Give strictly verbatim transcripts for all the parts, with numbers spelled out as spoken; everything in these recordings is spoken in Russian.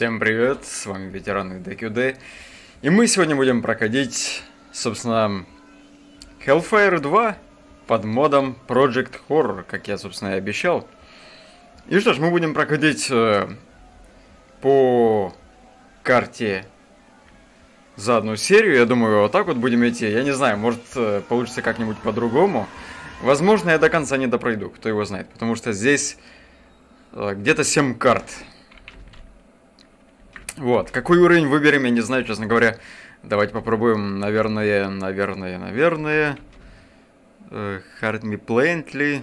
Всем привет, с вами ветераны ДКД, и мы сегодня будем проходить, собственно, Hellfire два под модом Project Horror, как я, собственно, и обещал. И что ж, мы будем проходить э, по карте за одну серию, я думаю, вот так вот будем идти, я не знаю, может э, получится как-нибудь по-другому. Возможно, я до конца не допройду, кто его знает, потому что здесь э, где-то семь карт. Вот, какой уровень выберем, я не знаю, честно говоря. Давайте попробуем, наверное, наверное, наверное. Э, hard me plainly.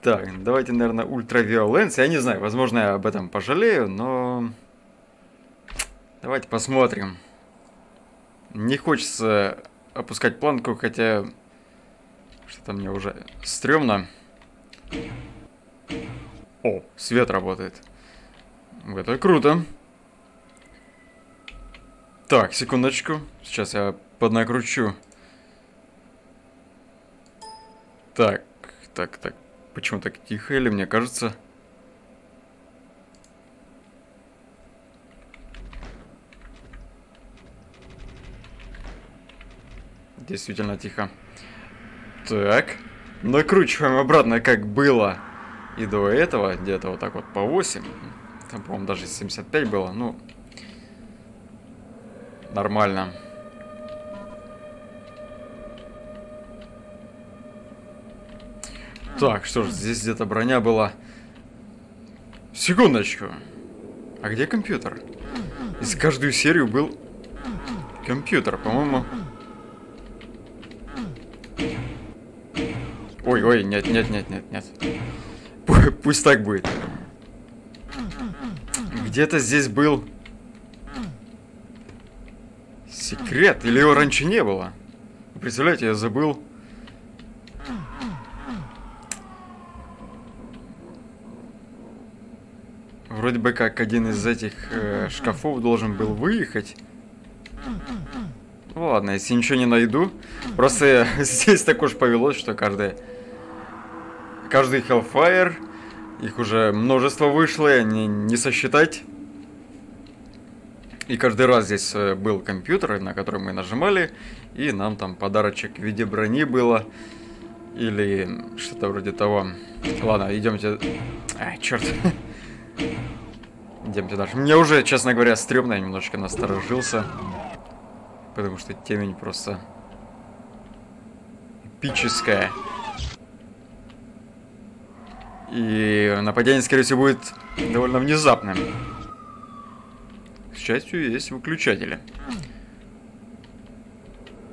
Так, давайте, наверное, ультравиоленс. Я не знаю, возможно, я об этом пожалею, но... Давайте посмотрим. Не хочется опускать планку, хотя... Что-то мне уже стрёмно. О, свет работает. Это круто. Так, секундочку. Сейчас я поднакручу. Так, так, так. Почему так тихо, или мне кажется? Действительно тихо. Так. Накручиваем обратно, как было. И до этого где-то вот так вот по восемь. Там, по-моему, даже семьдесят пять было. Ну, нормально. Так, что ж, здесь где-то броня была. Секундочку. А где компьютер? За каждую серию был компьютер, по-моему. Ой, ой, нет, нет, нет, нет, нет. Пусть так будет. Где-то здесь был секрет. Или его раньше не было. Представляете, я забыл. Вроде бы как один из этих э, шкафов должен был выехать. Ну, ладно, если ничего не найду. Просто здесь так уж повелось, что каждая... Каждый Hellfire, их уже множество вышло, не, не сосчитать. И каждый раз здесь был компьютер, на который мы нажимали, и нам там подарочек в виде брони было. Или что-то вроде того. Ладно, идемте. А, черт. Идемте дальше. Мне уже, честно говоря, стрёмно, я немножечко насторожился. Потому что темень просто эпическая. И нападение, скорее всего, будет довольно внезапным. К счастью, есть выключатели.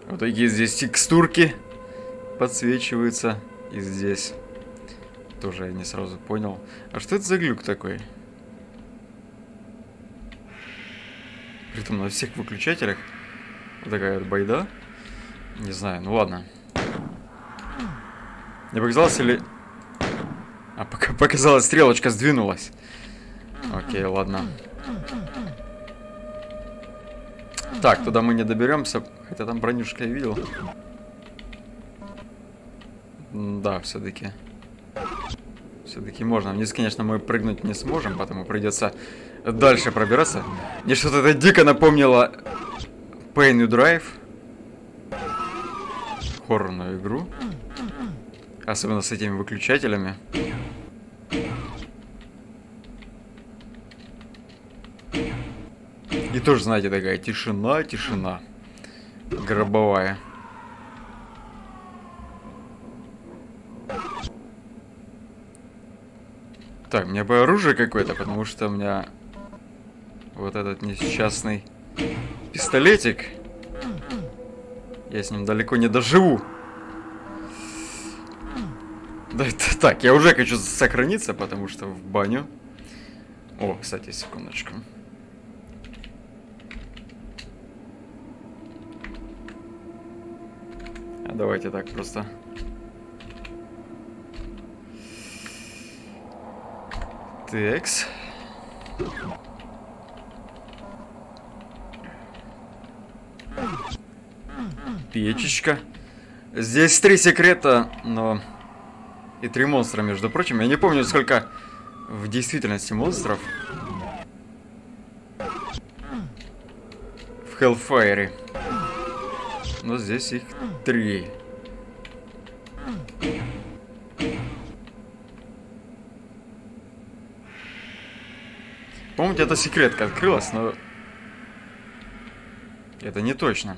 Вот такие здесь текстурки подсвечиваются. И здесь тоже я не сразу понял. А что это за глюк такой? Притом на всех выключателях вот такая вот байда. Не знаю, ну ладно. Не показалось ли... А пока показалось, стрелочка сдвинулась. Окей, ладно. Так, туда мы не доберемся, хотя там бронюшка я видел. Да, все-таки. Все-таки можно. Вниз, конечно, мы прыгнуть не сможем, потому придется дальше пробираться. Мне что-то это дико напомнило Pain New Drive. Хоррорную игру. Особенно с этими выключателями. И тоже, знаете, такая тишина, тишина. Гробовая. Так, мне бы оружие какое-то, потому что у меня вот этот несчастный пистолетик. Я с ним далеко не доживу. Да, это так, я уже хочу сохраниться, потому что в баню. О, кстати, секундочку. А давайте так просто. Текс. Печечка. Здесь три секрета, но... И три монстра, между прочим. Я не помню, сколько в действительности монстров в Hellfire. Но здесь их три. Помните, эта секретка открылась, но это не точно.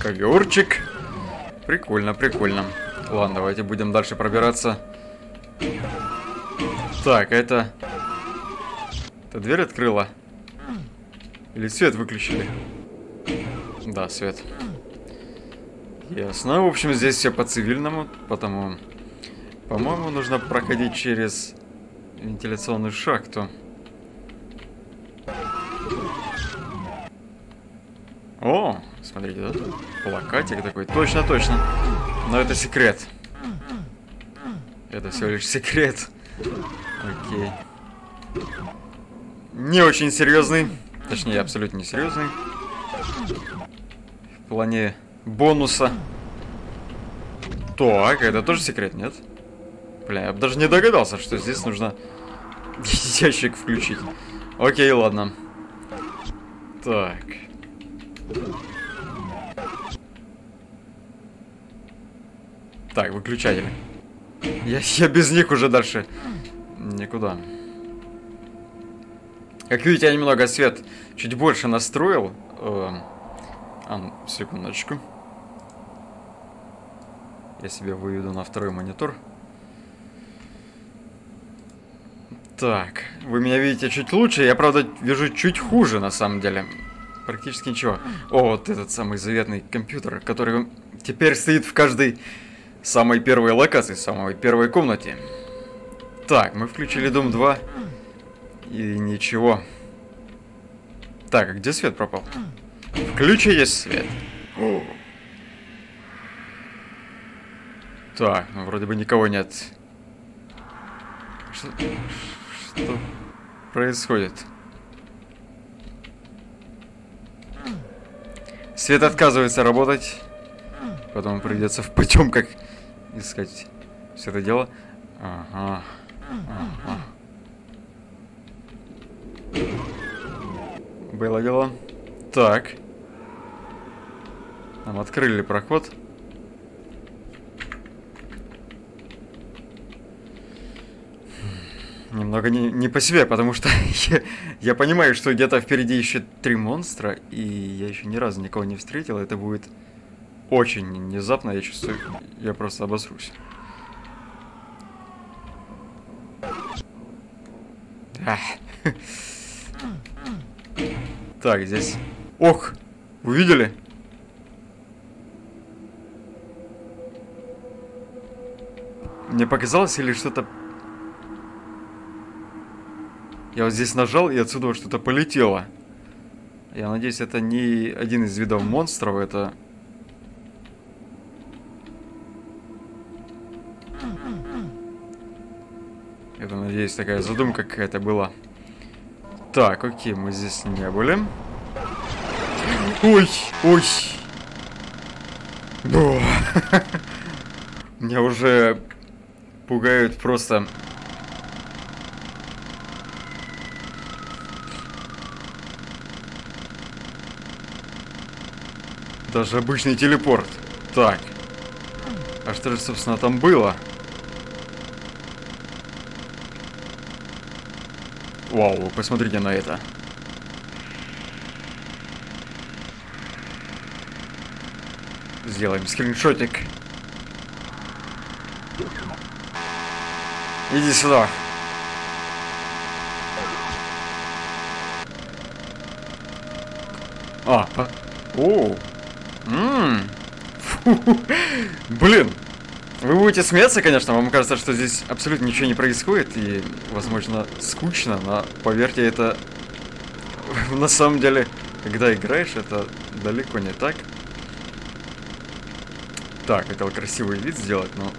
Ковёрчик. Прикольно, прикольно. Ладно, давайте будем дальше пробираться. Так, это... Это дверь открыла? Или свет выключили? Да, свет. Ясно. В общем, здесь все по-цивильному, потому... По-моему, нужно проходить через вентиляционную шахту. О! Смотрите, да? Плакатик такой. Точно, точно. Но это секрет. Это всего лишь секрет. Окей. Не очень серьезный. Точнее, абсолютно не серьезный. В плане бонуса. Так, это тоже секрет, нет? Бля, я бы даже не догадался, что здесь нужно ящик включить. Окей, ладно. Так. Так, выключатели. Я, я без них уже дальше никуда. Как видите, я немного свет чуть больше настроил. Эм, а, секундочку. Я себя выведу на второй монитор. Так, вы меня видите чуть лучше. Я, правда, вижу чуть хуже, на самом деле. Практически ничего. О, вот этот самый заветный компьютер, который теперь стоит в каждой... самой первой локации, самой первой комнате. Так, мы включили Doom два. И ничего. Так, а где свет пропал? Включите свет. О. Так, ну вроде бы никого нет. Что, что происходит? Свет отказывается работать. Потом придется в потемках искать все это дело. Ага. Ага. Было дело. Так. Нам открыли проход. Немного не, не по себе, потому что я, я понимаю, что где-то впереди еще три монстра, и я еще ни разу никого не встретил. Это будет... Очень внезапно, я чувствую, я просто обосрусь. Да. Так, здесь... Ох! Увидели? Мне показалось, или что-то... Я вот здесь нажал, и отсюда что-то полетело. Я надеюсь, это не один из видов монстров, это... Это, надеюсь, такая задумка какая-то была. Так, окей, мы здесь не были. Ой, ой. Меня уже пугают просто. Даже обычный телепорт. Так. А что же, собственно, там было? Вау, посмотрите на это. Сделаем скриншотик. Иди сюда. А, а... О. Ммм. Блин. Вы будете смеяться, конечно, вам кажется, что здесь абсолютно ничего не происходит и, возможно, скучно, но, поверьте, это на самом деле, когда играешь, это далеко не так. Так, хотел красивый вид сделать, но...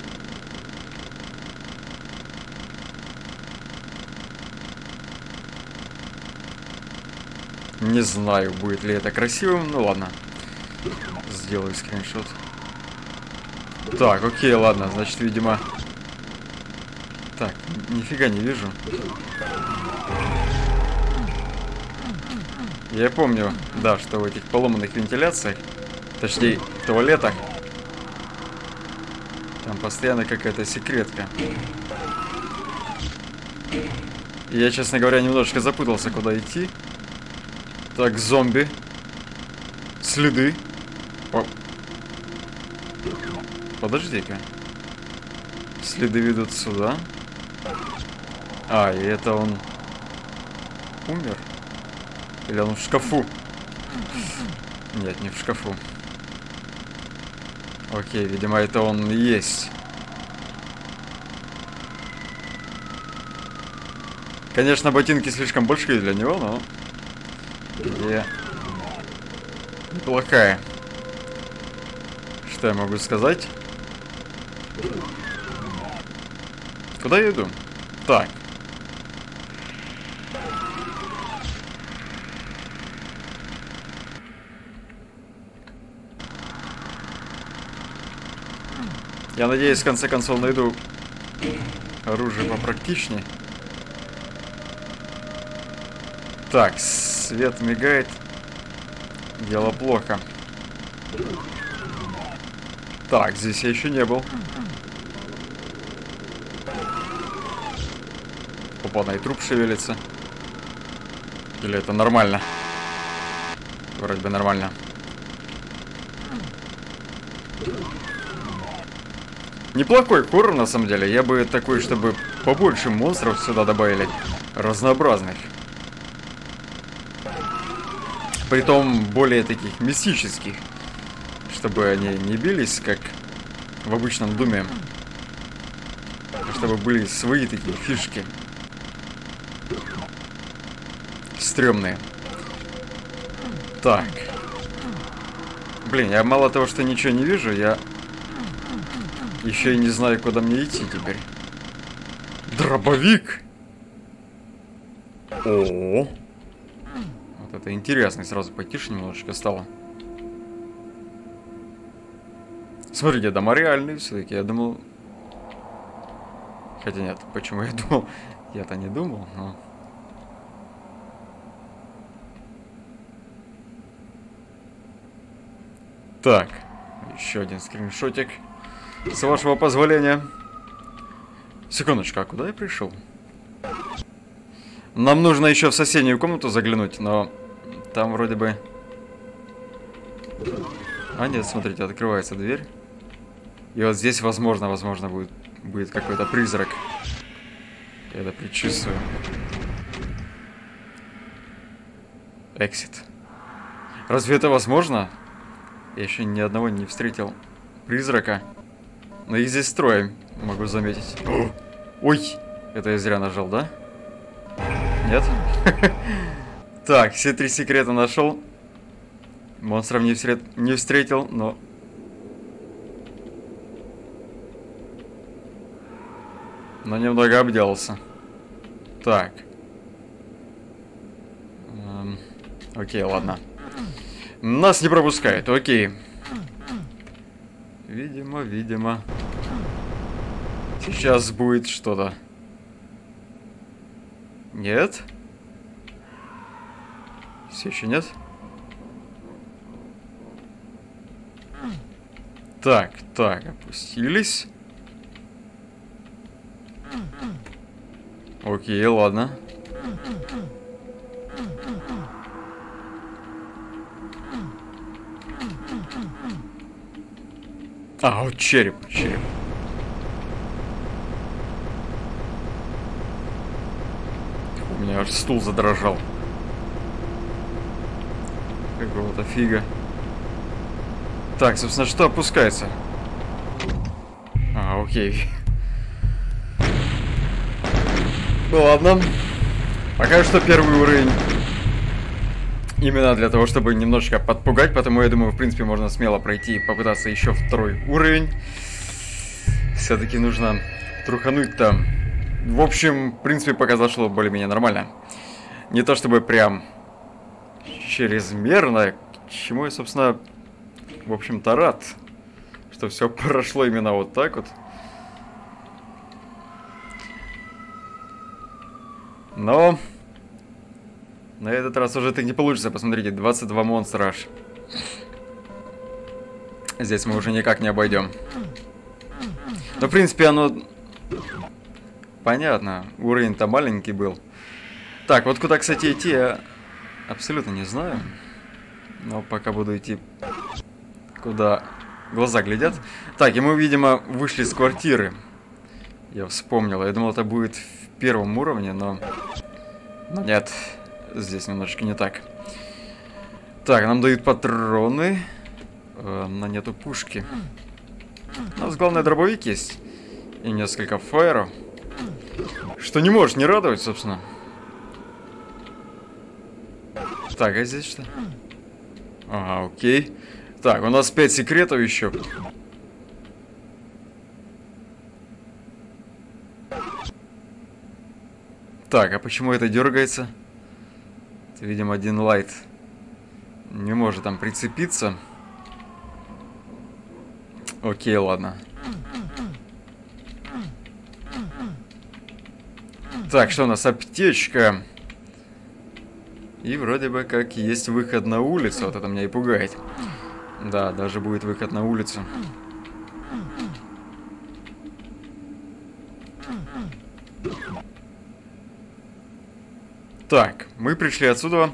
Не знаю, будет ли это красивым, ну ладно. Сделаю скриншот. Так, окей, ладно, значит, видимо... Так, нифига не вижу. Я помню, да, что в этих поломанных вентиляциях, точнее, туалетах, там постоянно какая-то секретка. Я, честно говоря, немножечко запутался, куда идти. Так, зомби. Следы. О. Подожди-ка. Следы ведут сюда. А, и это он умер? Или он в шкафу? Нет, не в шкафу. Окей, видимо, это он и есть. Конечно, ботинки слишком большие для него, но... Идея неплохая. Что я могу сказать? Куда я иду? Так. Я надеюсь, в конце концов найду оружие попрактичнее. Так, свет мигает. Дело плохо. Так, здесь я еще не был. Опа, и труп шевелится. Или это нормально? Вроде бы нормально. Неплохой хоррор, на самом деле. Я бы такой, чтобы побольше монстров сюда добавили. Разнообразных. Притом более таких мистических. Чтобы они не бились, как в обычном Думе. Чтобы были свои такие фишки. Стрёмные. Так. Блин, я мало того, что ничего не вижу, я... Еще и не знаю, куда мне идти теперь. Дробовик! О-о-о! Вот это интересно, сразу потише немножечко стало. Смотрите, дома реальные все-таки, я думал... Хотя нет, почему я думал? Я-то не думал, но... Так, еще один скриншотик. С вашего позволения. Секундочку, а куда я пришел? Нам нужно еще в соседнюю комнату заглянуть, но там вроде бы... А нет, смотрите, открывается дверь. И вот здесь, возможно, возможно, будет, будет какой-то призрак. Я это предчувствую. Эксит. Разве это возможно? Я еще ни одного не встретил призрака. Но их здесь трое, могу заметить. Ой, это я зря нажал, да? Нет? Так, все три секрета нашел. Монстров не, всред... не встретил, но... Но немного обделался. Так. Эм... Окей, ладно. Нас не пропускает, окей. Видимо, видимо. Сейчас будет что-то. Нет? Все еще нет? Так, так, опустились. Окей, ладно. А, вот череп, череп. У меня аж стул задрожал. Какого-то фига. Так, собственно, что опускается? А, окей. Ну ладно. Пока что первый уровень. Именно для того, чтобы немножечко подпугать, потому я думаю, в принципе, можно смело пройти и попытаться еще второй уровень. Все-таки нужно трухануть там. В общем, в принципе, пока зашло более-менее нормально. Не то чтобы прям чрезмерно, к чему я, собственно, в общем-то рад. что все прошло именно вот так вот. Но на этот раз уже это не получится. Посмотрите, двадцать два монстра аж. Здесь мы уже никак не обойдем. Но, в принципе, оно... Понятно. Уровень-то маленький был. Так, вот куда, кстати, идти, я абсолютно не знаю. Но пока буду идти, куда глаза глядят. Так, и мы, видимо, вышли из квартиры. Я вспомнил. Я думал, это будет в первом уровне, но... Но нет. Здесь немножечко не так. Так, нам дают патроны. Э, но нету пушки. У нас главное дробовик есть. И несколько фаеров. Что не может не радовать, собственно. Так, а здесь что? Ага, окей. Так, у нас пять секретов еще. Так, а почему это дергается? Видим, один лайт не может там прицепиться. Окей, ладно. Так, что у нас? Аптечка. И вроде бы как есть выход на улицу. Вот это меня и пугает. Да, даже будет выход на улицу. Так, мы пришли отсюда,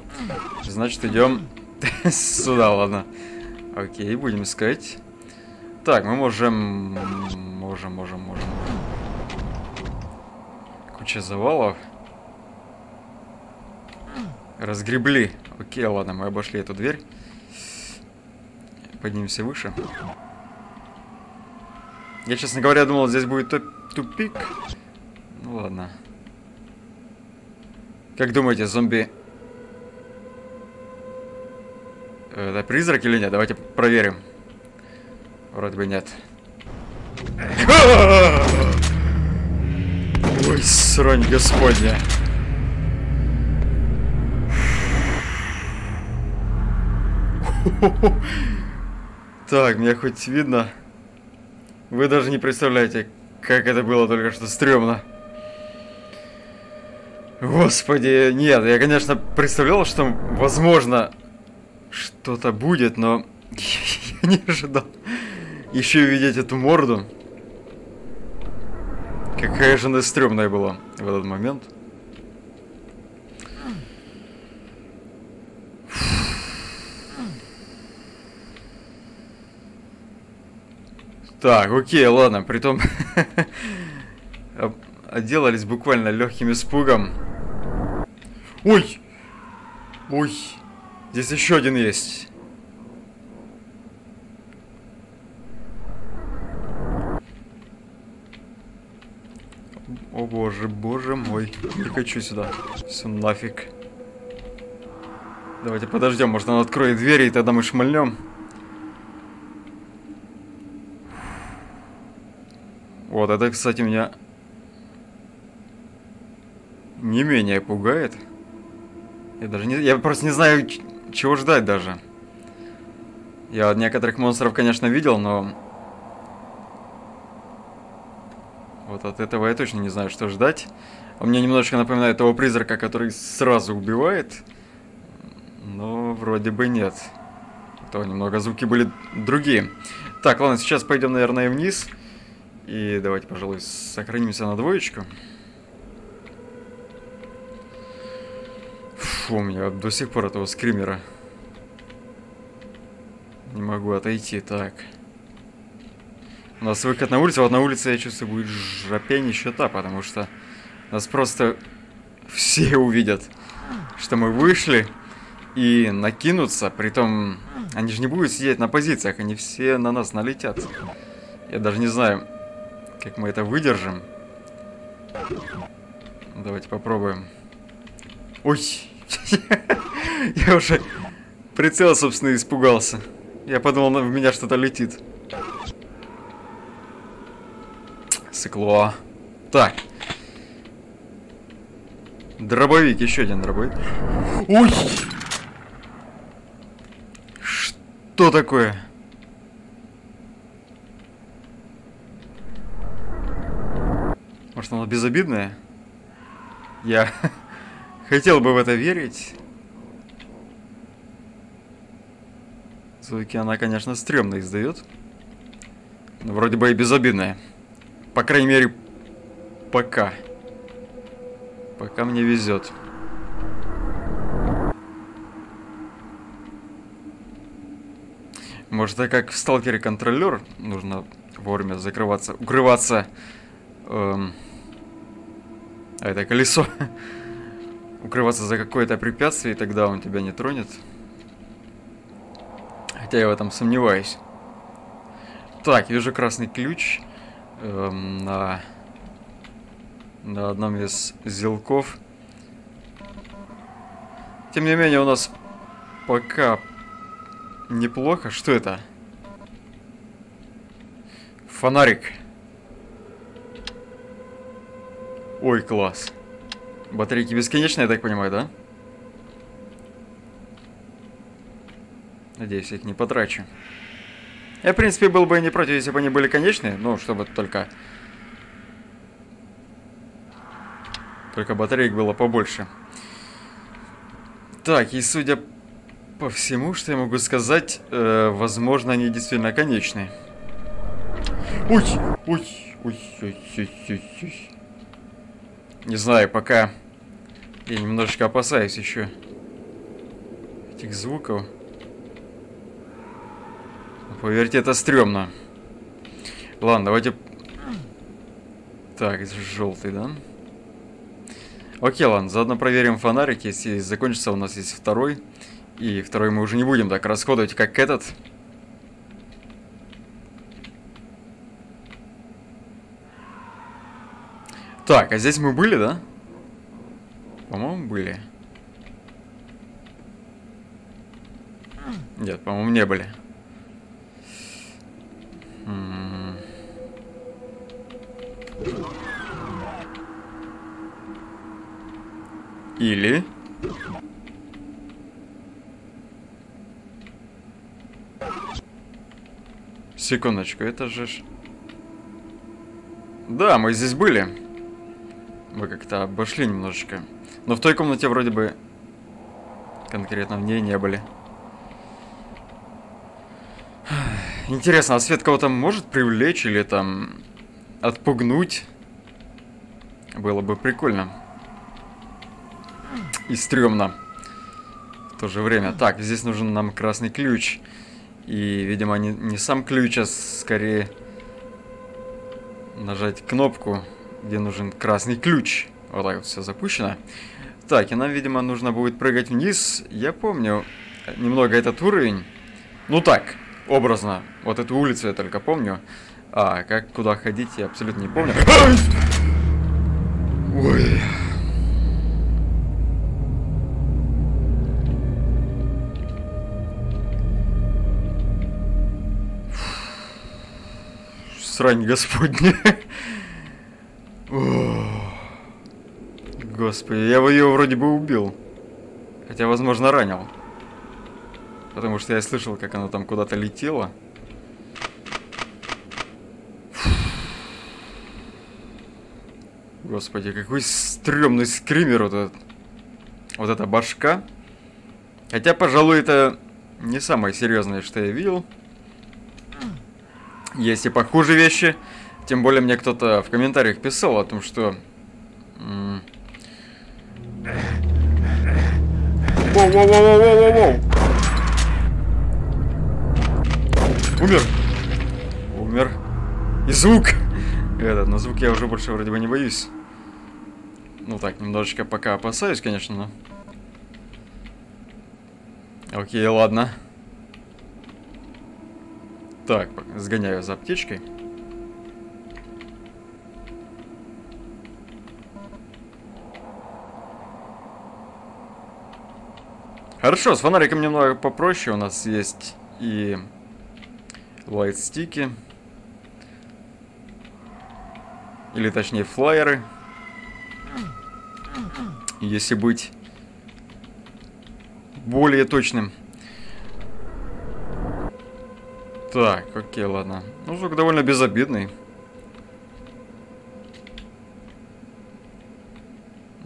значит, идем сюда, ладно. Окей, будем искать. Так, мы можем... Можем, можем, можем. Куча завалов. Разгребли. Окей, ладно, мы обошли эту дверь. Поднимемся выше. Я, честно говоря, думал, здесь будет тупик. Ну ладно. Как думаете, зомби... Это призрак или нет? Давайте проверим. Вроде бы нет. Ой, срань господня. Так, меня хоть видно. Вы даже не представляете, как это было только что стрёмно. Господи, нет, я, конечно, представлял, что, возможно, что-то будет, но я не ожидал еще видеть эту морду. Какая же она стрёмная была в этот момент. Так, окей, ладно, притом отделались буквально легким испугом. Ой! Ой! Здесь еще один есть. О боже, боже мой. Не хочу сюда. Все нафиг. Давайте подождем, может, он откроет двери, и тогда мы шмальнем. Вот, это, кстати, меня не менее пугает. Я даже не... Я просто не знаю, чего ждать даже. Я некоторых монстров, конечно, видел, но... Вот от этого я точно не знаю, что ждать. Он мне немножечко напоминает того призрака, который сразу убивает. Но вроде бы нет. То немного звуки были другие. Так, ладно, сейчас пойдем, наверное, вниз. И давайте, пожалуй, сохранимся на двоечку. Фу, у меня до сих пор этого скримера. Не могу отойти, так. У нас выход на улицу, вот на улице, я чувствую, будет жопень и щита, потому что нас просто все увидят, что мы вышли, и накинутся, притом они же не будут сидеть на позициях, они все на нас налетят. Я даже не знаю, как мы это выдержим. Давайте попробуем. Ой, я уже прицел, собственно, испугался. Я подумал, в меня что-то летит. Сыкло. Так. Дробовик, еще один дробовик. Ой! Что такое? Может, оно безобидное? Я хотел бы в это верить. Звуки она, конечно, стрёмно издает. Но вроде бы и безобидная. По крайней мере, пока. Пока мне везет. Может, так как в Сталкере контролер, нужно вовремя закрываться, укрываться. Эм, а это колесо. Укрываться за какое-то препятствие, и тогда он тебя не тронет. Хотя я в этом сомневаюсь. Так, вижу красный ключ. Эм, на... на одном из зелков. Тем не менее, у нас пока неплохо. Что это? Фонарик. Ой, класс. Батарейки бесконечные, я так понимаю, да? Надеюсь, я их не потрачу. Я, в принципе, был бы и не против, если бы они были конечные. Ну, чтобы только... Только батареек было побольше. Так, и судя по всему, что я могу сказать, э, возможно, они действительно конечные. Ой, ой, ой, ой, ой, ой, ой. Не знаю, пока я немножечко опасаюсь еще этих звуков. Поверьте, это стрёмно. Ладно, давайте... Так, желтый, да? Окей, ладно, заодно проверим фонарик. Если закончится, у нас есть второй. И второй мы уже не будем так расходовать, как этот. Так, а здесь мы были, да? По-моему, были. Нет, по-моему, не были. Или... Секундочку, это же... Да, мы здесь были. Мы как-то обошли немножечко. Но в той комнате вроде бы... Конкретно в ней не были. Интересно, а свет кого-то может привлечь или там... Отпугнуть? Было бы прикольно. И стрёмно. В то же время. Так, здесь нужен нам красный ключ. И, видимо, не, не сам ключ, а скорее нажать кнопку, где нужен красный ключ. Вот так вот все запущено. Так, и нам, видимо, нужно будет прыгать вниз. Я помню немного этот уровень. Ну так, образно. Вот эту улицу я только помню. А как куда ходить, я абсолютно не помню. Ой... Срань господня. Господи, я бы ее вроде бы убил. Хотя, возможно, ранил. Потому что я слышал, как она там куда-то летела. Господи, какой стрёмный скример вот этот. Вот эта башка. Хотя, пожалуй, это не самое серьезное, что я видел. Есть и похуже вещи. Тем более мне кто-то в комментариях писал о том, что... Воу-воу-воу-воу-воу-воу! Умер! Умер. И звук! Этот, но звук я уже больше вроде бы не боюсь. Ну так, немножечко пока опасаюсь, конечно, но... Окей, ладно. Так, сгоняю за аптечкой. Хорошо, с фонариком немного попроще. У нас есть и лайтстики. Или точнее флайеры. Если быть более точным. Так, окей, ладно. Ну, звук довольно безобидный.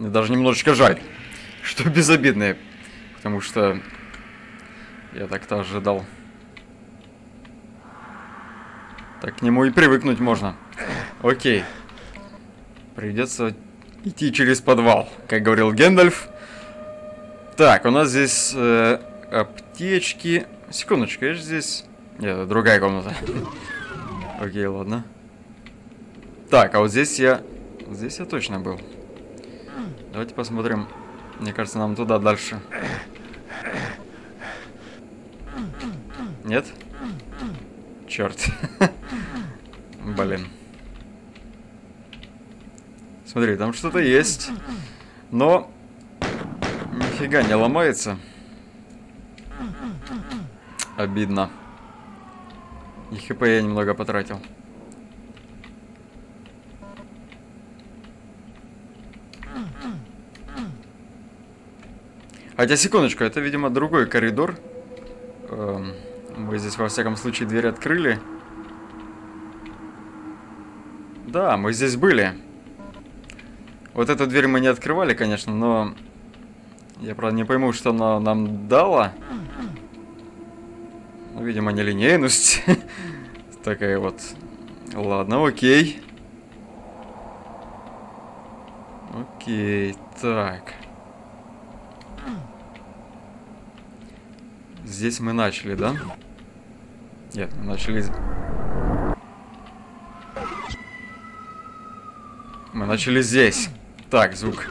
Мне даже немножечко жаль, что безобидные, потому что я так-то ожидал. Так к нему и привыкнуть можно. Окей. Придется идти через подвал, как говорил Гэндальф. Так, у нас здесь э, аптечки. Секундочку, я же здесь... Нет, это другая комната. Окей, ладно. Так, а вот здесь я... Здесь я точно был. Давайте посмотрим. Мне кажется, нам туда дальше. Нет? Черт. Блин. Смотри, там что-то есть. Но... Нифига не ломается. Обидно. И хп я немного потратил. Хотя, секундочку, это, видимо, другой коридор. Эм, мы здесь, во всяком случае, дверь открыли. Да, мы здесь были. Вот эту дверь мы не открывали, конечно, но... Я, правда, не пойму, что она нам дала. Ну, видимо, нелинейность. Такая вот. Ладно, окей. Окей, так. Здесь мы начали, да? Нет, мы начали... Мы начали здесь. Так, звук.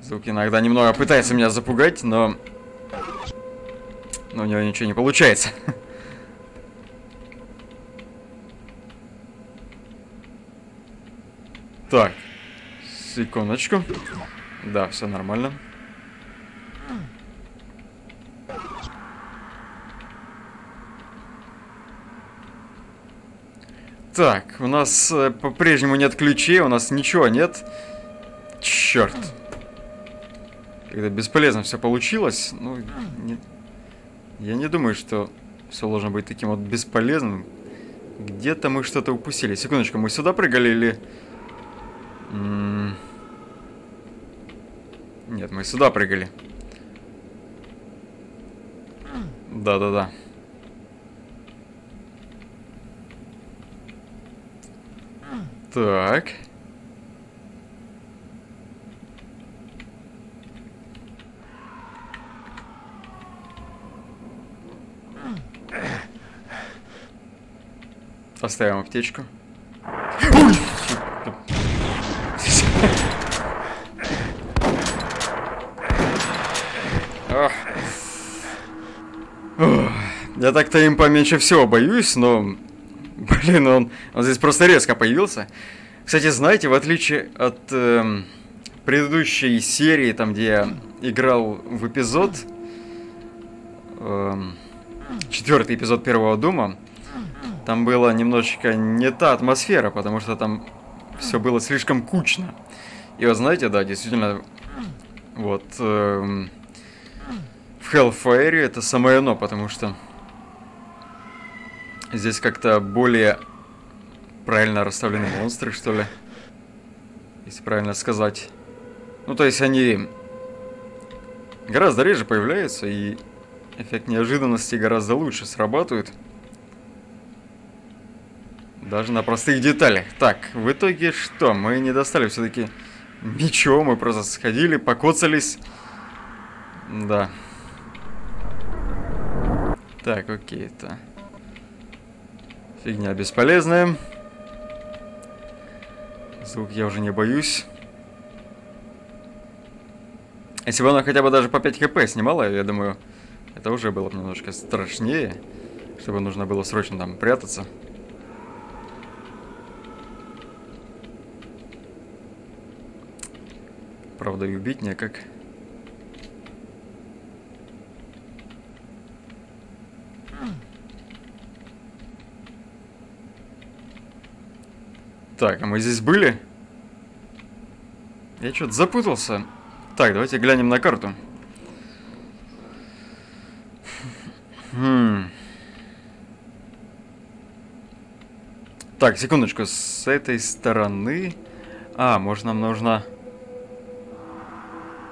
Звук иногда немного пытается меня запугать, но... Но у него ничего не получается. Так. Секундочку. Да, все нормально. Так, у нас э, по-прежнему нет ключей, у нас ничего нет. Черт. Когда бесполезно все получилось, ну... Не... Я не думаю, что все должно быть таким вот бесполезным. Где-то мы что-то упустили. Секундочку, мы сюда прыгали или... М-м- Нет, мы сюда прыгали. Да-да-да. Так. Поставим аптечку. Я так-то им поменьше всего боюсь, но... Блин, он, он здесь просто резко появился. Кстати, знаете, в отличие от э, предыдущей серии, там, где я играл в эпизод, э, четвертый эпизод первого Дума, там была немножечко не та атмосфера, потому что там все было слишком кучно. И вот знаете, да, действительно, вот э, в Hellfire это самое оно, потому что здесь как-то более правильно расставлены монстры, что ли. Если правильно сказать. Ну, то есть они гораздо реже появляются, и эффект неожиданности гораздо лучше срабатывает. Даже на простых деталях. Так, в итоге что? Мы не достали все-таки ничего, мы просто сходили, покоцались. Да. Так, окей, это... Фигня бесполезная. Звук я уже не боюсь. Если бы она хотя бы даже по пять хп снимала, я думаю, это уже было бы немножко страшнее. Чтобы нужно было срочно там прятаться. Правда, и убить некак. Так, а мы здесь были? Я что-то запутался. Так, давайте глянем на карту. Хм. Так, секундочку. С этой стороны... А, может, нам нужно...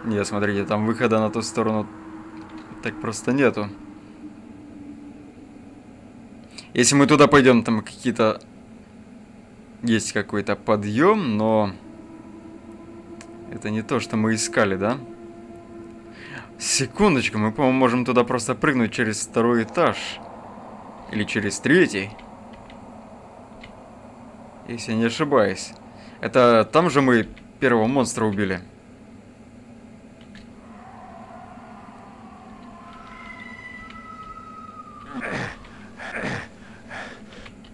Не, смотрите, там выхода на ту сторону так просто нету. Если мы туда пойдем, там какие-то... Есть какой-то подъем, но... Это не то, что мы искали, да? Секундочку, мы, по-моему, можем туда просто прыгнуть через второй этаж. Или через третий. Если я не ошибаюсь. Это там же мы первого монстра убили.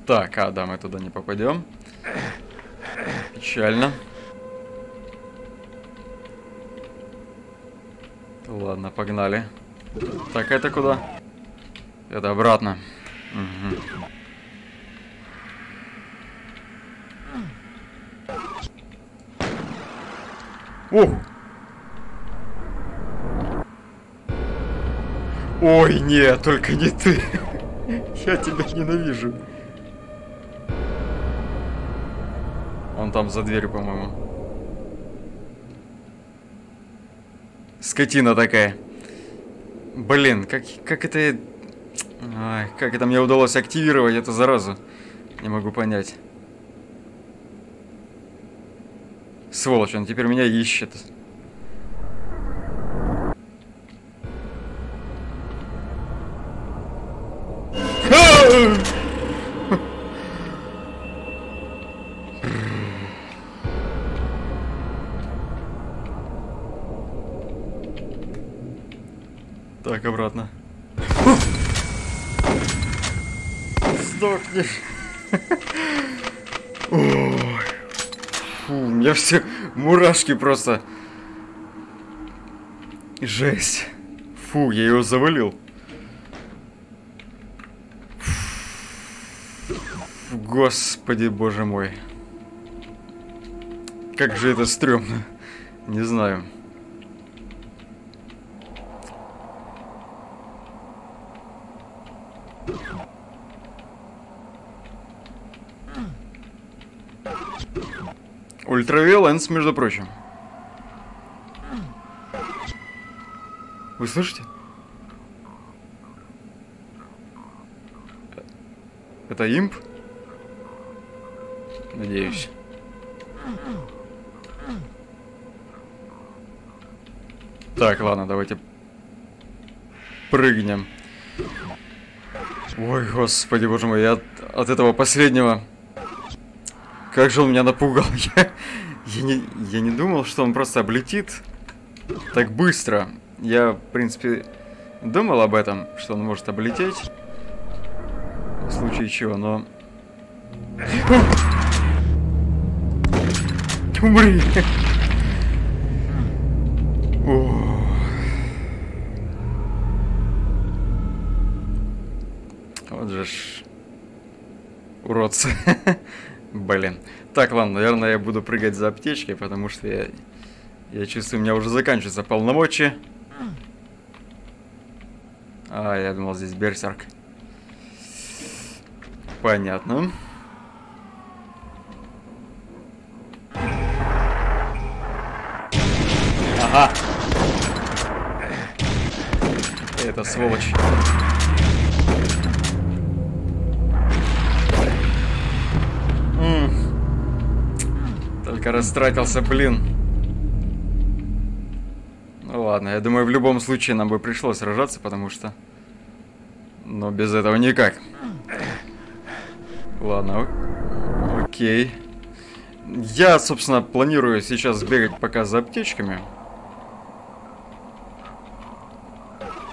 Так, а, да, мы туда не попадем. Печально. Ладно, погнали. Так, это куда? Это обратно. Угу. Ух! Ой, нет, только не ты. Я тебя ненавижу. Он там за дверью, по-моему. Скотина такая. Блин, как, как это... Ой, как это мне удалось активировать эту заразу? Не могу понять. Сволочь, он теперь меня ищет. Так, обратно. Сдохнешь. Фу, у меня все мурашки просто. Жесть. Фу, я его завалил. Фу, господи, боже мой. Как же это стрёмно. Не знаю. Ультравиоленс, между прочим. Вы слышите? Это имп? Надеюсь. Так, ладно, давайте прыгнем. Ой, господи, боже мой, я от, от этого последнего... Как же он меня напугал. Я, я, не, я не думал, что он просто облетит так быстро. Я, в принципе, думал об этом, что он может облететь. В случае чего, но... Умри! Вот же ж... Уродцы. Блин. Так, ладно, наверное, я буду прыгать за аптечкой, потому что я, я чувствую, у меня уже заканчиваются полномочия. А, я думал, здесь берсерк. Понятно. Ага. Это сволочь. Только растратился, блин. Ну ладно, я думаю, в любом случае нам бы пришлось сражаться, потому что... Но без этого никак. Ладно, окей. Я, собственно, планирую сейчас бегать пока за аптечками.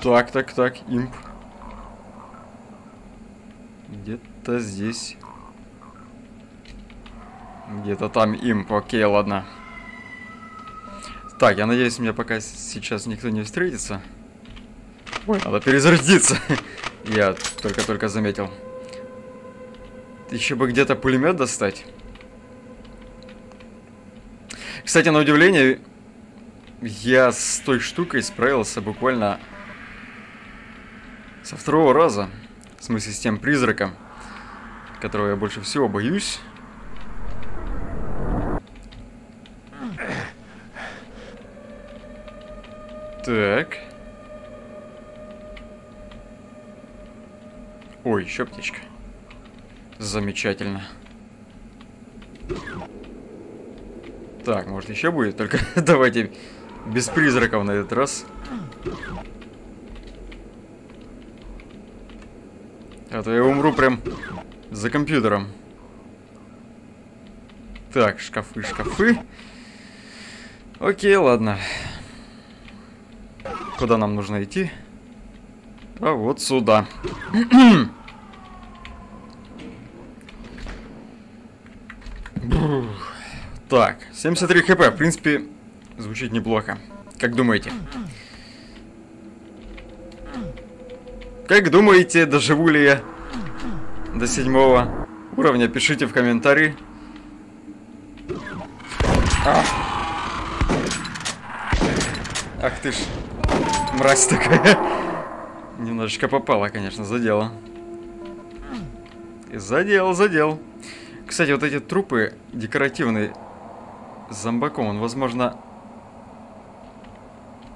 Так, так, так, имп. Где-то здесь... Где-то там имп, окей, ладно. Так, я надеюсь, меня пока сейчас никто не встретится. Ой. Надо перезарядиться. Я только-только заметил. Еще бы где-то пулемет достать. Кстати, на удивление, я с той штукой справился буквально со второго раза. В смысле, с тем призраком, которого я больше всего боюсь. Так. Ой, еще птичка. Замечательно. Так, может еще будет? Только давайте без призраков на этот раз. А то я умру прям за компьютером. Так, шкафы, шкафы. Окей, ладно. Куда нам нужно идти? А вот сюда. Так, семьдесят три хэ пэ, в принципе, звучит неплохо. Как думаете? Как думаете, доживу ли я до седьмого уровня? Пишите в комментарии. А. Ах ты ж, мразь такая. Немножечко попала, конечно, задела. Задел, задел. Кстати, вот эти трупы декоративные с зомбаком, он, возможно,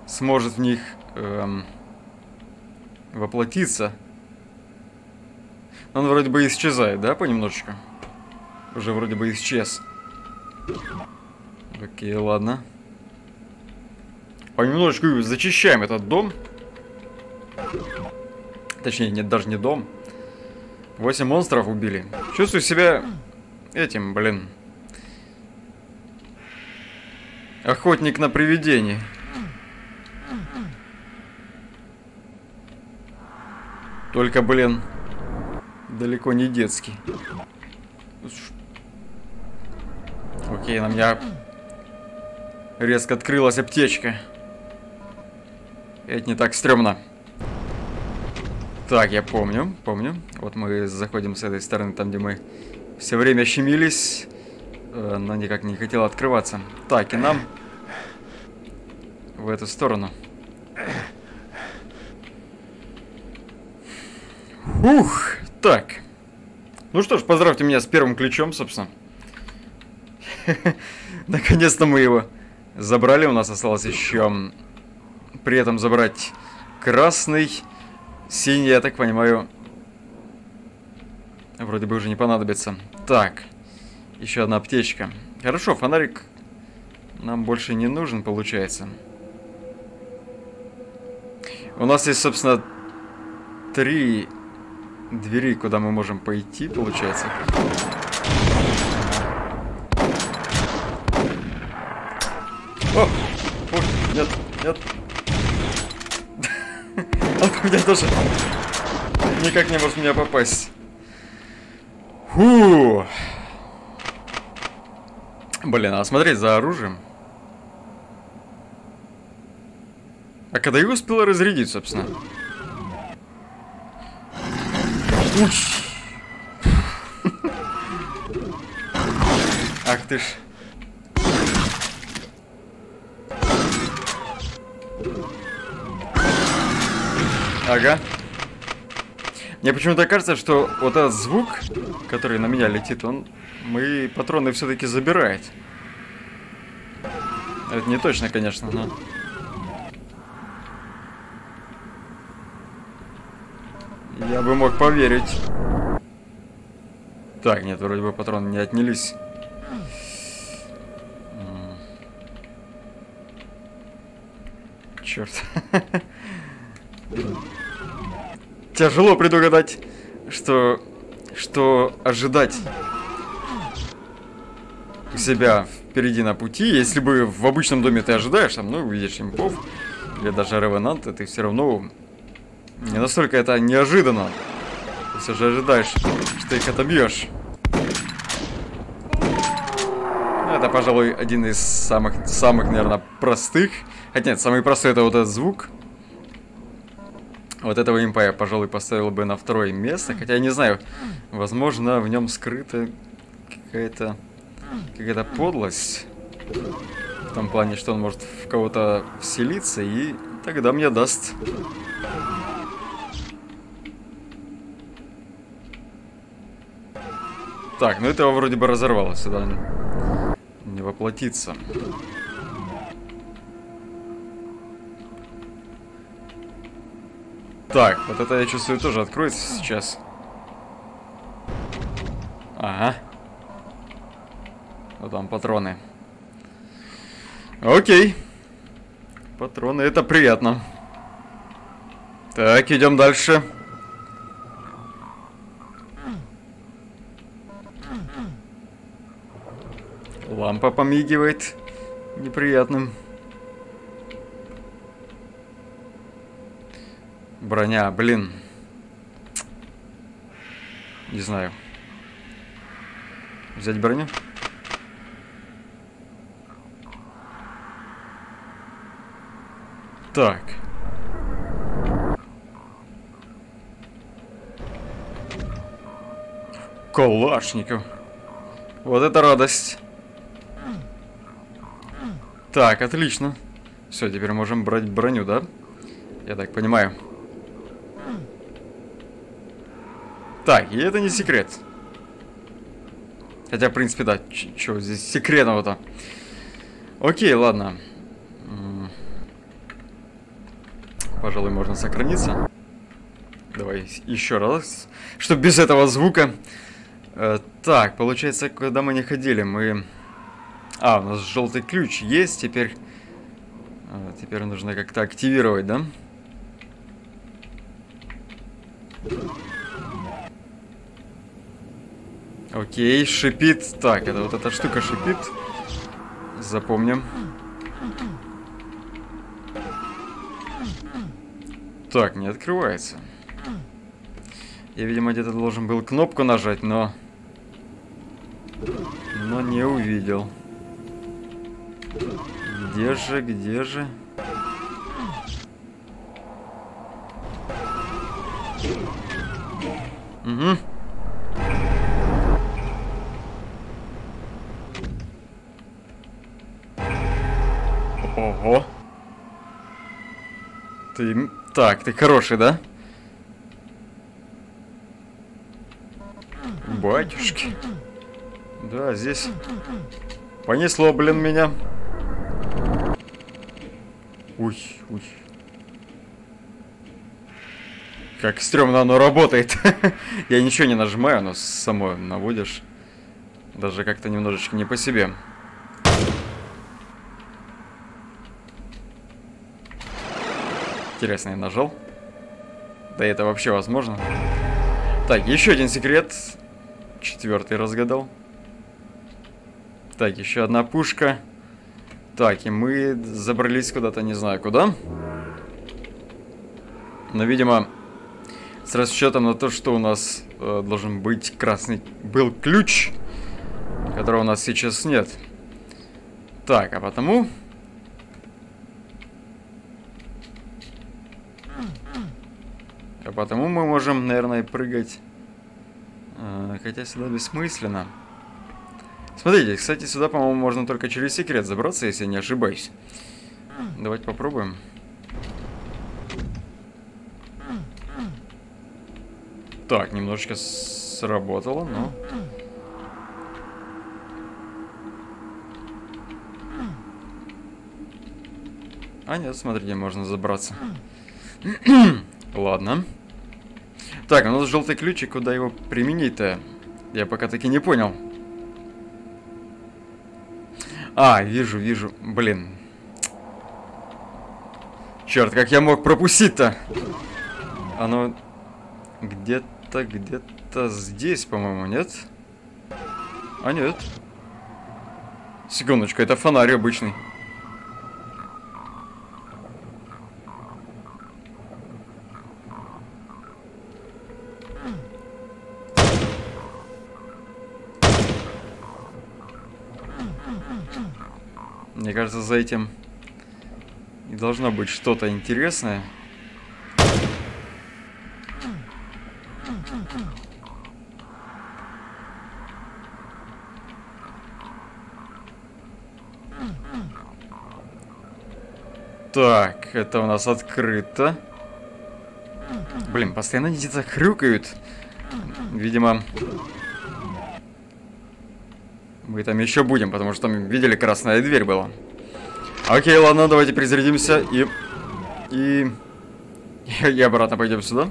сможет в них эм, воплотиться. Он вроде бы исчезает, да, понемножечко? Уже вроде бы исчез. Окей, ладно. Понемножечку зачищаем этот дом. Точнее, нет, даже не дом. Восемь монстров убили. Чувствую себя этим, блин. Охотник на привидений. Только, блин, далеко не детский. Окей, на меня резко открылась аптечка. Это не так стрёмно. Так, я помню, помню. Вот мы заходим с этой стороны, там, где мы все время щемились. Но никак не хотела открываться. Так, и нам в эту сторону. Ух, так. Ну что ж, поздравьте меня с первым ключом, собственно. Наконец-то мы его забрали. У нас осталось еще при этом забрать красный. Синий, я так понимаю, вроде бы уже не понадобится. Так, еще одна аптечка. Хорошо, фонарик нам больше не нужен, получается. У нас есть, собственно, три двери, куда мы можем пойти, получается. О, о, нет, нет. Он у меня даже никак не может в меня попасть. Фу. Блин, а смотреть за оружием. А когда я успела разрядить, собственно. Ах ты ж. Ага. Мне почему-то кажется, что вот этот звук, который на меня летит, он мои патроны все-таки забирает. Это не точно, конечно, но... Я бы мог поверить. Так, нет, вроде бы патроны не отнялись. Черт. Тяжело предугадать, что, что ожидать у себя впереди на пути. Если бы в обычном доме ты ожидаешь, там, ну, увидишь импов или даже ревенанта, ты все равно не настолько это неожиданно. Ты все же ожидаешь, что их отобьешь. Это, пожалуй, один из самых, самых, наверное, простых. Хотя нет, самый простой это вот этот звук. Вот этого импа я, пожалуй, поставил бы на второе место. Хотя я не знаю, возможно, в нем скрыта какая-то какая-то подлость. В том плане, что он может в кого-то вселиться, и тогда мне даст. Так, ну этого вроде бы разорвало, сюда не воплотиться. Так, вот это, я чувствую, тоже откроется сейчас. Ага. Вот там патроны. Окей. Патроны, это приятно. Так, идем дальше. Лампа помигивает неприятным. Броня, блин. Не знаю. Взять броню? Так. Калашников. Вот это радость. Так, отлично. Все, теперь можем брать броню, да? Я так понимаю. Так, и это не секрет. Хотя, в принципе, да. Чего здесь секретного-то? Окей, ладно. Пожалуй, можно сохраниться. Давай еще раз. Чтоб без этого звука. Так, получается, куда мы не ходили, мы... А, у нас желтый ключ есть, теперь... Теперь нужно как-то активировать, да? Окей, шипит. Так, это вот эта штука шипит. Запомним. Так, не открывается. Я, видимо, где-то должен был кнопку нажать, но... Но не увидел. Где же, где же? Угу. Ого. Ты... Так, ты хороший, да? Батюшки. Да, здесь... Понесло, блин, меня. Уй, уй. Как стрёмно оно работает. Я ничего не нажимаю, но само наводишь. Даже как-то немножечко не по себе. Интересно, я нажал? Да это вообще возможно? Так, еще один секрет. Четвертый разгадал. Так, еще одна пушка. Так, и мы забрались куда-то, не знаю куда. Но, видимо, с расчетом на то, что у нас э, должен быть красный... Был ключ, которого у нас сейчас нет. Так, а потому... А потому мы можем, наверное, прыгать. Э, хотя сюда бессмысленно. Смотрите, кстати, сюда, по-моему, можно только через секрет забраться, если я не ошибаюсь. Давайте попробуем. Так, немножечко сработало, но... А нет, смотрите, можно забраться. Ладно. Так, у нас желтый ключик, куда его применить-то? Я пока таки не понял. А, вижу, вижу. Блин. Черт, как я мог пропустить-то? Оно где-то, где-то здесь, по-моему, нет? А, нет. Секундочку, это фонарь обычный. Мне кажется, за этим и должно быть что-то интересное. Так, это у нас открыто. Блин, постоянно где-то хрюкают. Видимо... Мы там еще будем, потому что там, видели, красная дверь была. Окей, ладно, давайте перезарядимся и... И... И обратно пойдем сюда.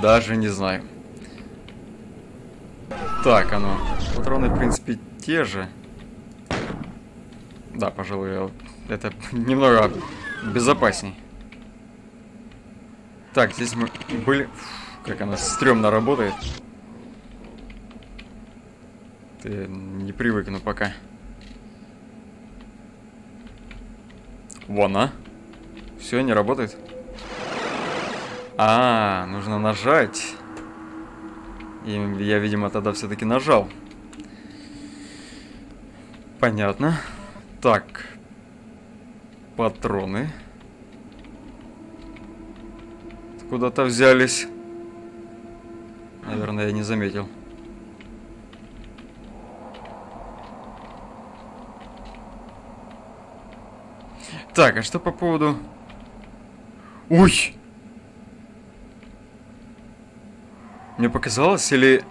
Даже не знаю. Так, оно. Патроны, в принципе, те же. Да, пожалуй, это немного безопасней. Так, здесь мы были... Фу, как она стрёмно работает. Ты не привыкну пока. Вон, а? Все, не работает. А, нужно нажать. И я, видимо, тогда все-таки нажал. Понятно. Так. Патроны. Куда-то взялись. Наверное, я не заметил. Так, а что по поводу... Ой! Мне показалось, или...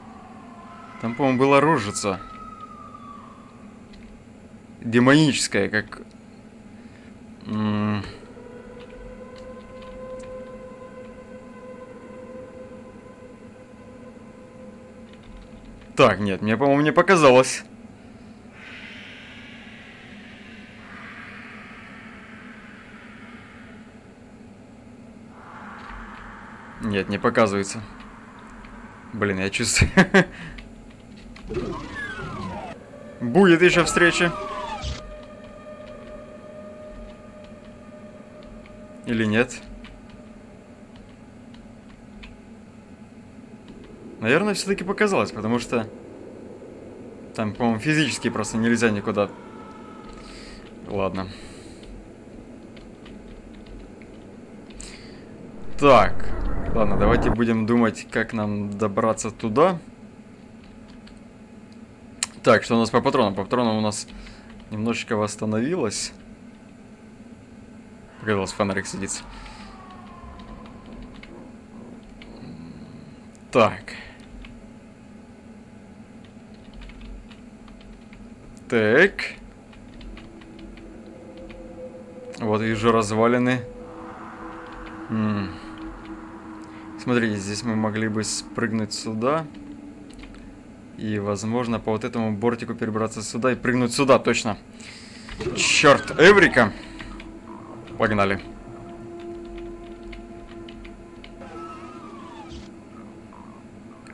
Там, по-моему, была рожица. Демоническая, как... М-м- Так, нет, мне, по-моему, не показалось. Нет, не показывается. Блин, я чувствую. Будет еще встреча. Или нет? Наверное, все-таки показалось, потому что... Там, по-моему, физически просто нельзя никуда. Ладно. Так... Ладно, давайте будем думать, как нам добраться туда. Так, что у нас по патронам? По патронам у нас немножечко восстановилось. Показалось, фонарик садится. Так. Так. Вот вижу развалины. М-м. Смотрите, здесь мы могли бы спрыгнуть сюда. И, возможно, по вот этому бортику перебраться сюда и прыгнуть сюда, точно. Черт, эврика! Погнали.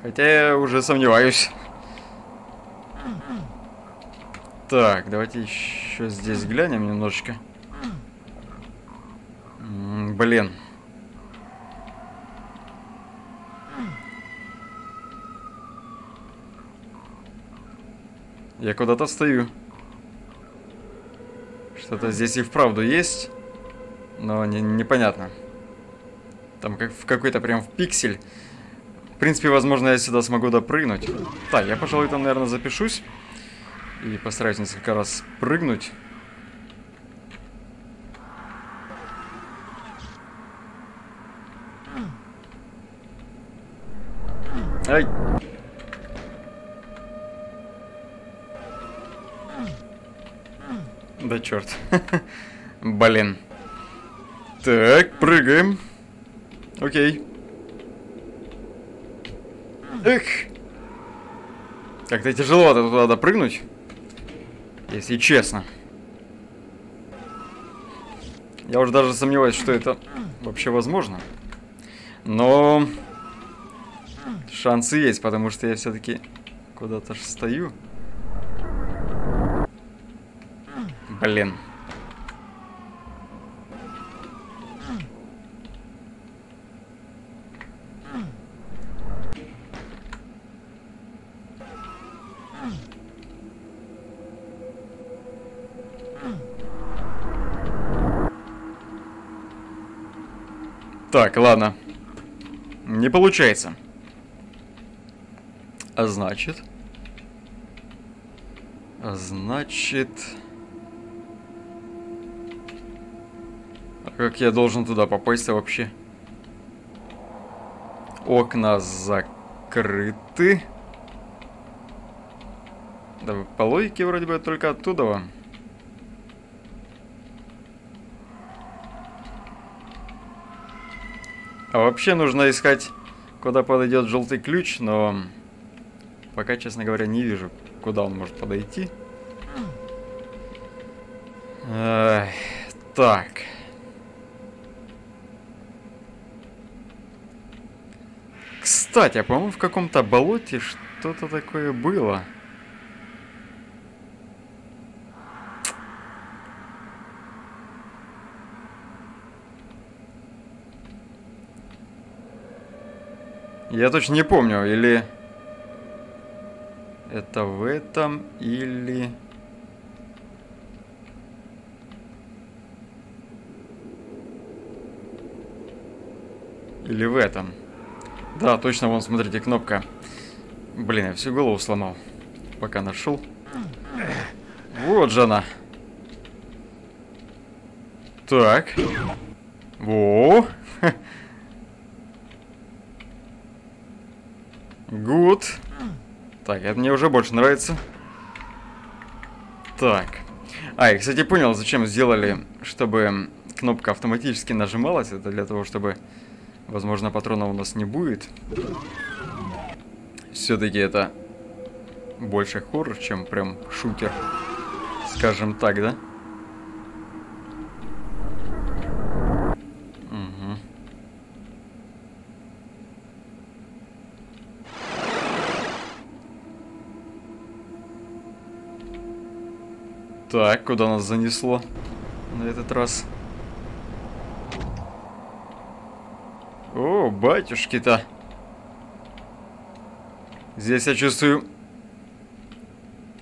Хотя я уже сомневаюсь. Так, давайте еще здесь глянем немножечко. М-м, блин. Я куда-то стою. Что-то здесь и вправду есть, но не, непонятно. Там как в какой-то прям в пиксель. В принципе, возможно, я сюда смогу допрыгнуть. Так, я, пожалуй, там, наверное, запишусь. И постараюсь несколько раз прыгнуть. Ай! Да черт. Блин. Так, прыгаем. Окей. Эх. Как-то тяжеловато туда допрыгнуть. Если честно. Я уже даже сомневаюсь, что это вообще возможно. Но... Шансы есть, потому что я все-таки куда-то же стою. Блин. Так, ладно. Не получается. А значит... А значит... Как я должен туда попасть-то вообще? Окна закрыты. Да, по логике вроде бы только оттуда. А вообще нужно искать, куда подойдет желтый ключ, но пока, честно говоря, не вижу, куда он может подойти. Эх, так. Кстати, а по-моему, в каком-то болоте что-то такое было. Я точно не помню, или это в этом, или... Или в этом. Да, точно, вон, смотрите, кнопка. Блин, я всю голову сломал, пока нашел. Вот же она. Так. Во. Гуд. Так, это мне уже больше нравится. Так. А, я, кстати, понял, зачем сделали, чтобы кнопка автоматически нажималась. Это для того, чтобы... Возможно, патронов у нас не будет. Все-таки это больше хоррор, чем прям шутер. Скажем так, да? Угу. Так, куда нас занесло на этот раз? О, батюшки-то. Здесь, я чувствую,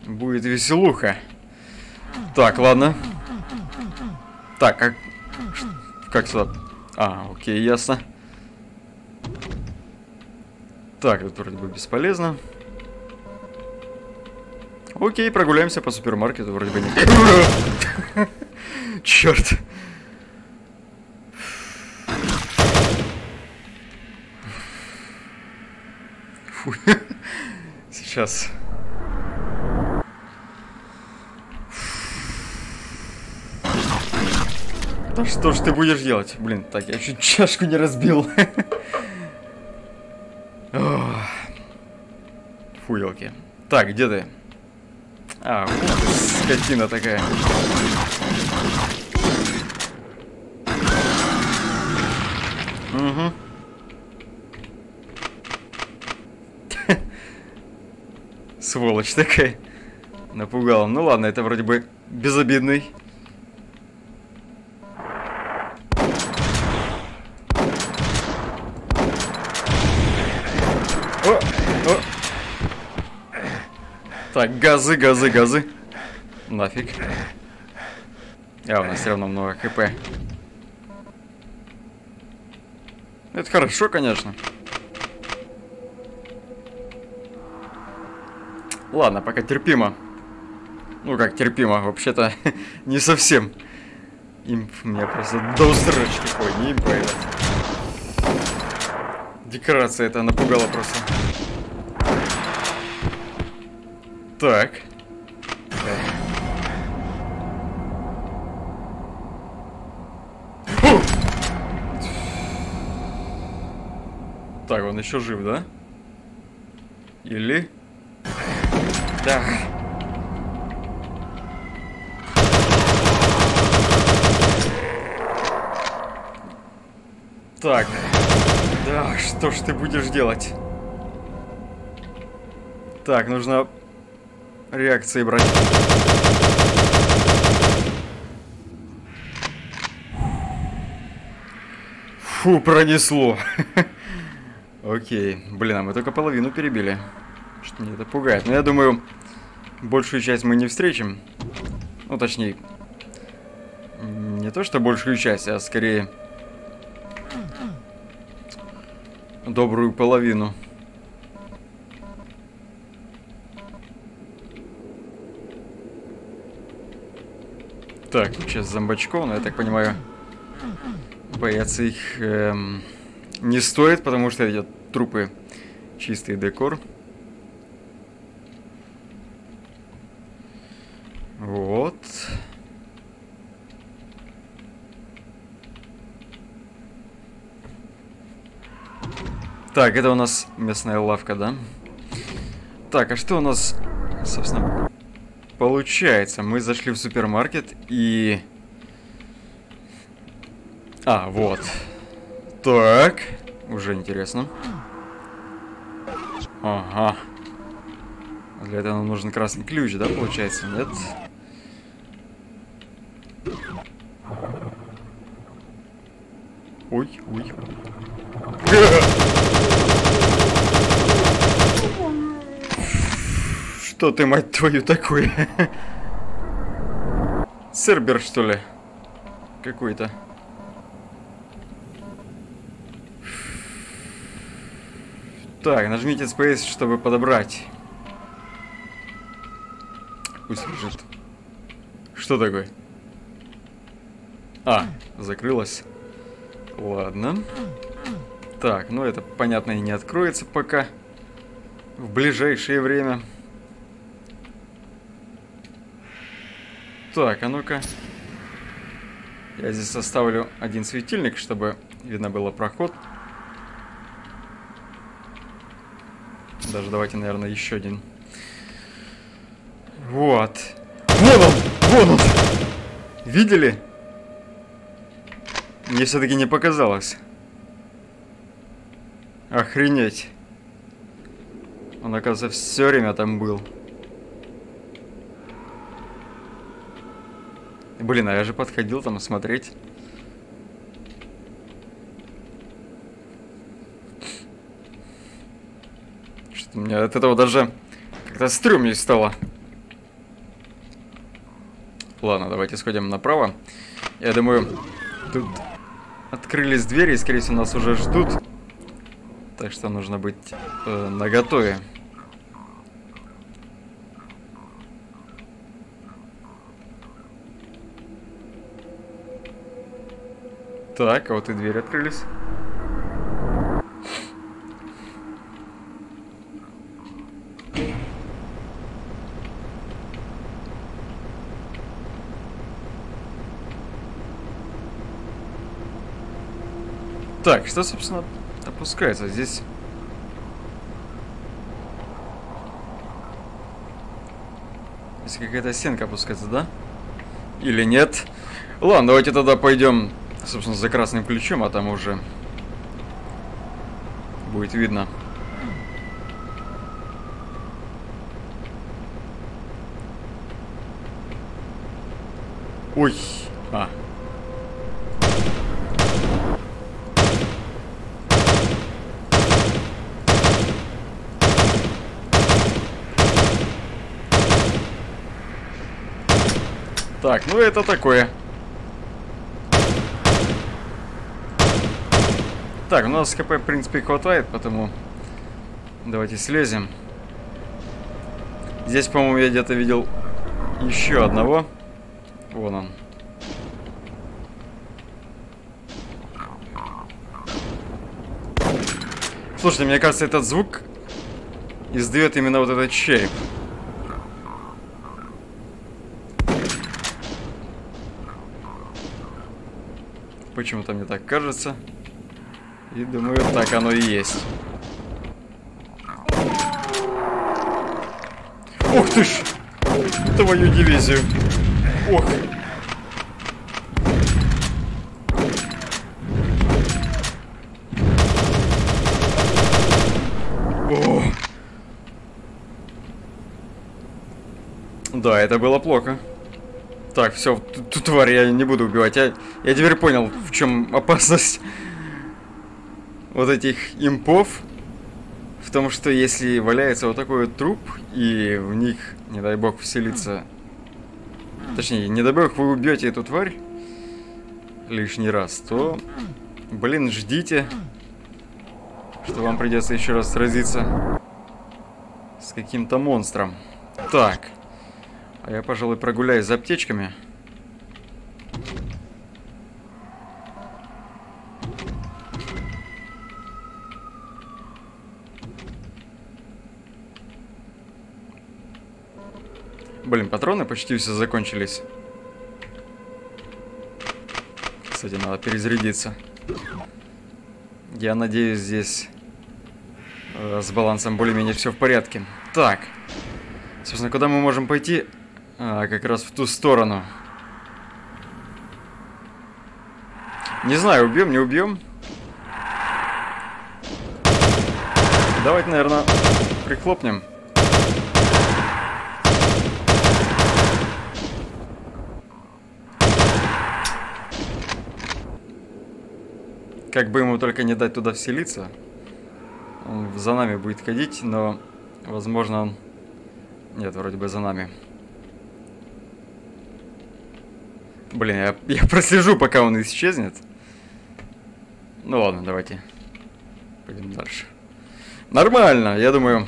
будет веселуха. Так, ладно. Так, как... Как сюда? А, окей, ясно. Так, это вроде бы бесполезно. Окей, прогуляемся по супермаркету, вроде бы не... Черт. Сейчас. Да что ж ты будешь делать? Блин, так, я чуть чашку не разбил. Фу, елки. Так, где ты? А, скотина такая. Угу. Сволочь такая. Напугала. Ну ладно, это вроде бы безобидный. О, о. Так, газы, газы, газы. Нафиг. А, у нас все равно много хп. Это хорошо, конечно. Ладно, пока терпимо. Ну как терпимо, вообще-то не совсем. Имп меня просто до устрочки. Ой, не имп, а это. Декорация это напугала просто. Так. Фу! Так, он еще жив, да? Или... Так. Так. Да, что ж ты будешь делать? Так, нужно реакции брать. Фу, пронесло. Окей. Блин, а мы только половину перебили. Что меня это пугает. Но я думаю, большую часть мы не встретим. Ну, точнее, не то, что большую часть, а скорее добрую половину. Так, сейчас зомбачков, но я так понимаю, бояться их эм, не стоит, потому что эти трупы чистый декор. Вот. Так, это у нас местная лавка, да? Так, а что у нас, собственно, получается? Мы зашли в супермаркет и... А, вот. Так, уже интересно. Ага. Для этого нам нужен красный ключ, да, получается? Нет? Ой, ой. Что ты, мать твою, такой? Сербер, что ли? Какой-то. Так, нажмите Space, чтобы подобрать. Пусть лежит. Что такое? А, закрылась. Ладно. Так, ну это, понятно, и не откроется пока. В ближайшее время. Так, а ну-ка. Я здесь оставлю один светильник, чтобы видно было проход. Даже давайте, наверное, еще один. Вот. Вон он! Вон он! Видели? Мне все-таки не показалось. Охренеть. Он, оказывается, все время там был. Блин, а я же подходил там смотреть. Что-то мне от этого даже как-то стрёмнее стало. Ладно, давайте сходим направо. Я думаю, тут открылись двери и, скорее всего, нас уже ждут. Так что нужно быть э, наготове. Так, а вот и двери открылись. Так, что, собственно, опускается здесь? Здесь какая-то стенка опускается, да? Или нет? Ладно, давайте тогда пойдем, собственно, за красным ключом, а там уже будет видно. Ой, а. Так, ну это такое. Так, у нас КП, в принципе, хватает, потому давайте слезем. Здесь, по-моему, я где-то видел еще одного. Вон он. Слушайте, мне кажется, этот звук издает именно вот этот череп. Почему-то мне так кажется. И думаю, так оно и есть. Ух ты ж! Твою дивизию! Ох! О! Да, это было плохо. Так, все, тут тварь я не буду убивать. Я, я теперь понял, в чем опасность вот этих импов, в том, что если валяется вот такой вот труп, и в них, не дай бог, вселится, точнее, не дай бог, вы убьете эту тварь лишний раз, то, блин, ждите, что вам придется еще раз сразиться с каким-то монстром. Так, а я, пожалуй, прогуляюсь за аптечками. Блин, патроны почти все закончились. Кстати, надо перезарядиться. Я надеюсь, здесь С балансом более-менее все в порядке. Так. Собственно, куда мы можем пойти? А, как раз в ту сторону. Не знаю, убьем, не убьем. Давайте, наверное, прихлопнем. Как бы ему только не дать туда вселиться. Он за нами будет ходить, но, возможно, он... Нет, вроде бы за нами. Блин, я, я прослежу, пока он исчезнет. Ну ладно, давайте пойдем дальше. Нормально, я думаю.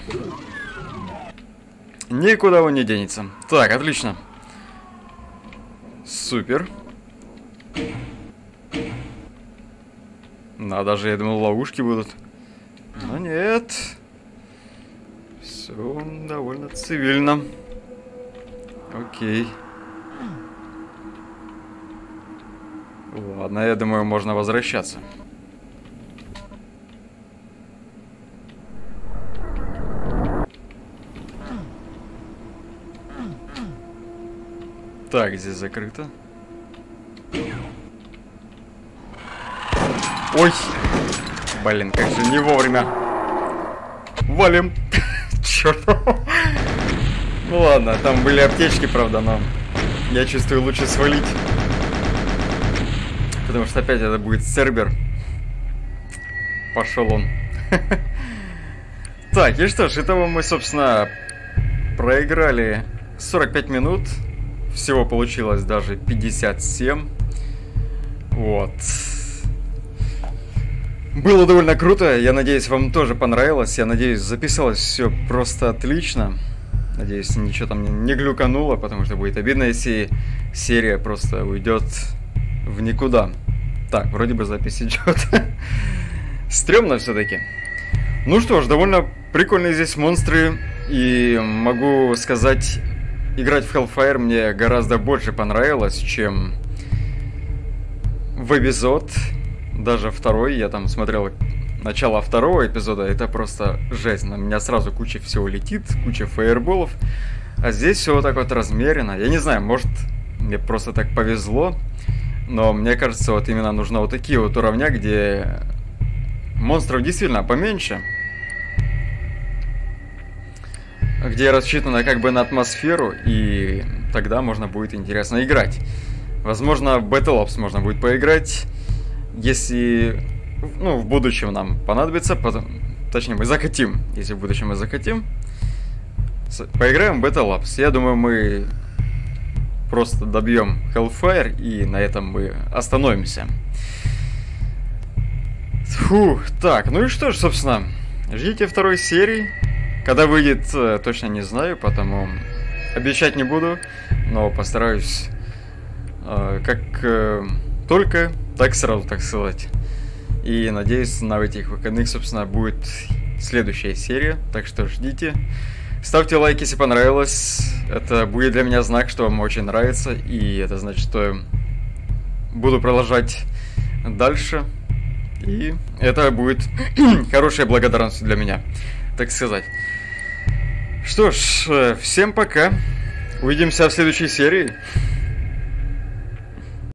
Никуда он не денется. Так, отлично. Супер. Ну, а даже, я думал, ловушки будут. Но нет. Все довольно цивильно. Окей. Ладно, я думаю, можно возвращаться. Так, здесь закрыто. Ой! Блин, как же не вовремя. Валим! Черт! Ну ладно, там были аптечки, правда, но я чувствую, лучше свалить. Потому что опять это будет сервер. Пошел он. Так, и что ж, итого мы, собственно, проиграли сорок пять минут. Всего получилось даже пятьдесят семь. Вот. Было довольно круто. Я надеюсь, вам тоже понравилось. Я надеюсь, записалось все просто отлично. Надеюсь, ничего там не глюкануло, потому что будет обидно, если серия просто уйдет в никуда. Так, вроде бы запись идет. Стремно все-таки. Ну что ж, довольно прикольные здесь монстры. И могу сказать, играть в Hellfire мне гораздо больше понравилось, чем в эпизод. Даже второй, я там смотрел начало второго эпизода, это просто жесть. На меня сразу куча всего летит, куча фаерболов. А здесь все вот так вот размеренно. Я не знаю, может, мне просто так повезло. Но мне кажется, вот именно нужно вот такие вот уровня, где монстров действительно поменьше. Где рассчитано как бы на атмосферу, и тогда можно будет интересно играть. Возможно, в Battle Ops можно будет поиграть, если, ну, в будущем нам понадобится, потом, точнее, мы захотим, если в будущем мы захотим, поиграем в Battle Ops. Я думаю, мы... Просто добьем Hellfire, и на этом мы остановимся. Фу, так, ну и что ж, собственно, ждите второй серии. Когда выйдет, точно не знаю, потому обещать не буду, но постараюсь э, как э, только, так сразу, так сказать. И надеюсь, на этих выходных, собственно, будет следующая серия, так что ждите. Ставьте лайк, если понравилось. Это будет для меня знак, что вам очень нравится. И это значит, что буду продолжать дальше. И это будет хорошая благодарность для меня, так сказать. Что ж, всем пока. Увидимся в следующей серии.